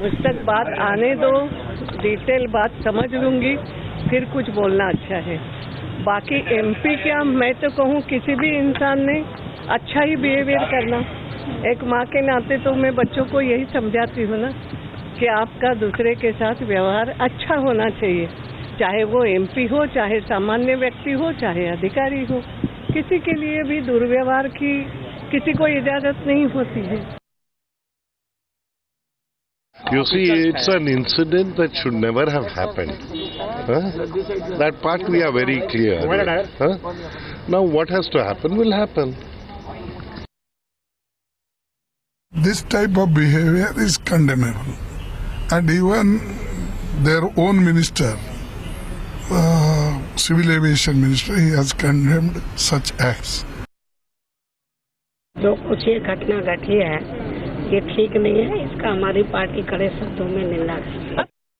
मुझ तक बात आने दो, डिटेल बात समझ लूंगी, फिर कुछ बोलना अच्छा है। बाकी एमपी क्या, मैं तो कहूँ किसी भी इंसान ने अच्छा ही बिहेवियर करना। एक माँ के नाते तो मैं बच्चों को यही समझाती हूँ ना कि आपका दूसरे के साथ व्यवहार अच्छा होना चाहिए, चाहे वो एमपी हो, चाहे सामान्य व्यक्ति हो, चाहे अधिकारी हो। किसी के लिए भी दुर्व्यवहार की किसी को इजाजत नहीं होती है। You see, it's an incident that should never have happened. That part we are very clear. Now what has to happen will happen. This type of behavior is condemnable, and even their own minister, civil aviation minister, he has condemned such acts. जो कुछ ये घटना घटी है ये ठीक नहीं है, इसका हमारी पार्टी कड़े शब्दों में निंदा करती है।